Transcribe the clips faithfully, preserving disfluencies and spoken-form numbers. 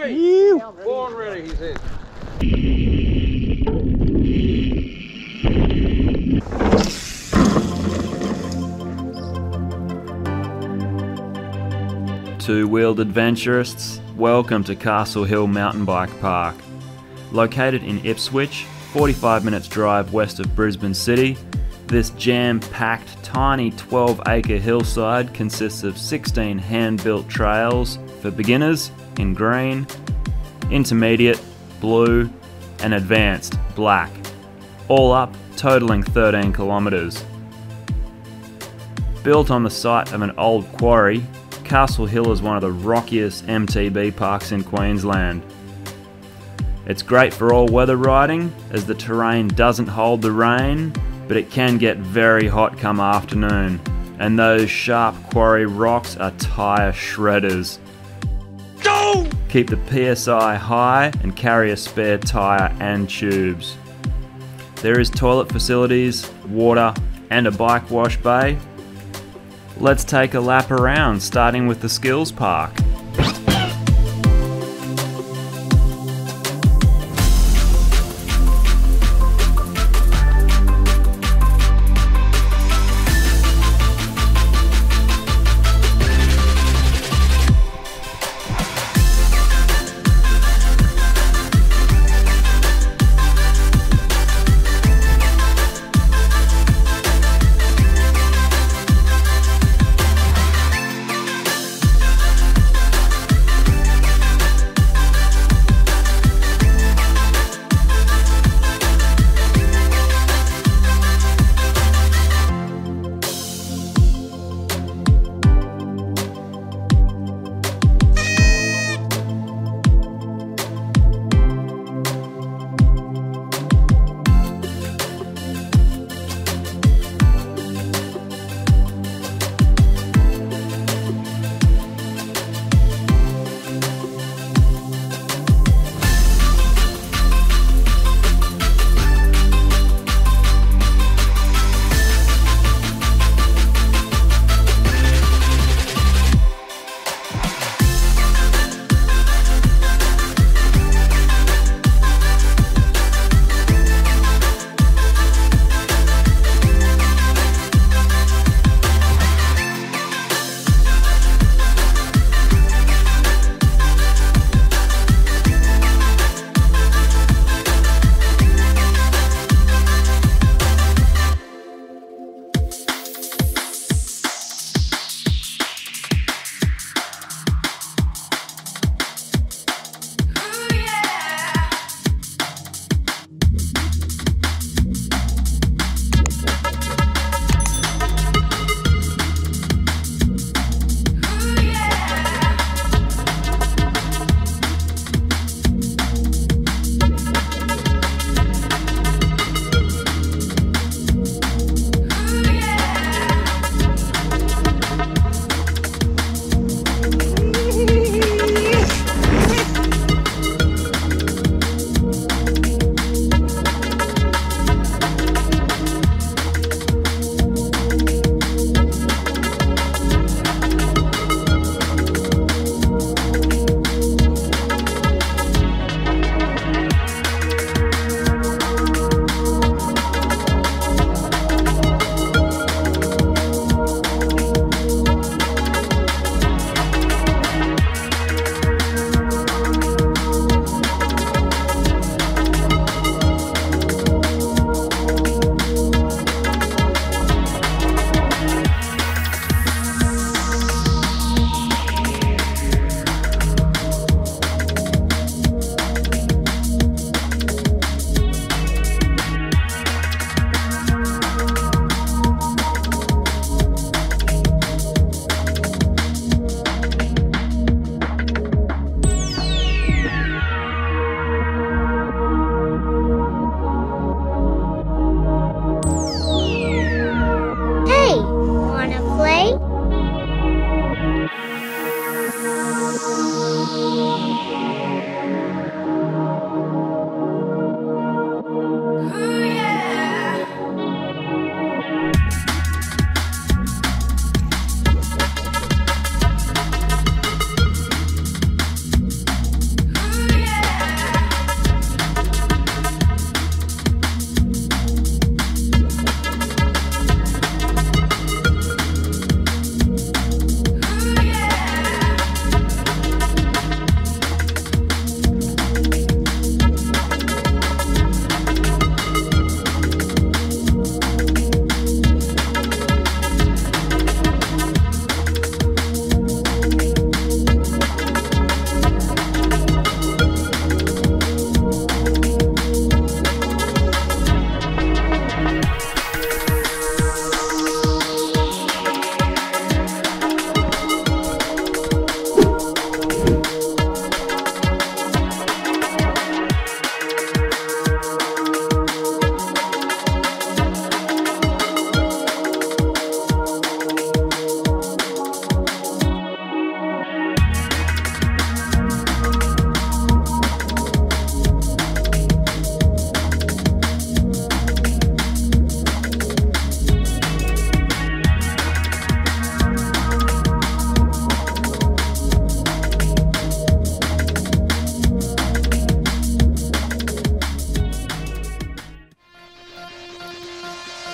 ready. You. Born ready, he says. Two-wheeled adventurists, welcome to Castlehill Mountain Bike Park. Located in Ipswich, forty-five minutes drive west of Brisbane City, this jam-packed, tiny twelve acre hillside consists of sixteen hand-built trails for beginners in green, intermediate, blue, and advanced, black. All up, totaling thirteen kilometres. Built on the site of an old quarry, Castlehill is one of the rockiest M T B parks in Queensland. It's great for all weather riding, as the terrain doesn't hold the rain, but it can get very hot come afternoon, and those sharp quarry rocks are tyre shredders. Go! Keep the P S I high and carry a spare tyre and tubes. There is toilet facilities, water, and a bike wash bay. Let's take a lap around, starting with the skills park.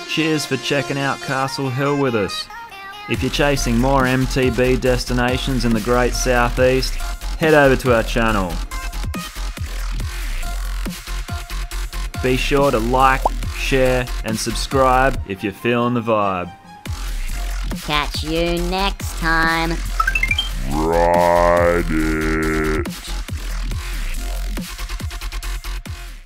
Cheers for checking out Castlehill with us. If you're chasing more M T B destinations in the Great Southeast, head over to our channel. Be sure to like, share and subscribe if you're feeling the vibe. Catch you next time. Ride it.